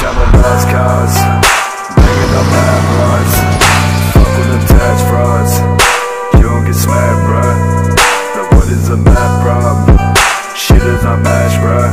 bitch, I'm a buzz cause, banging up bad bloods, fuck with them tax frauds. You don't get smacked, bruh. The wood is a mad prop, shit is not match, bruh.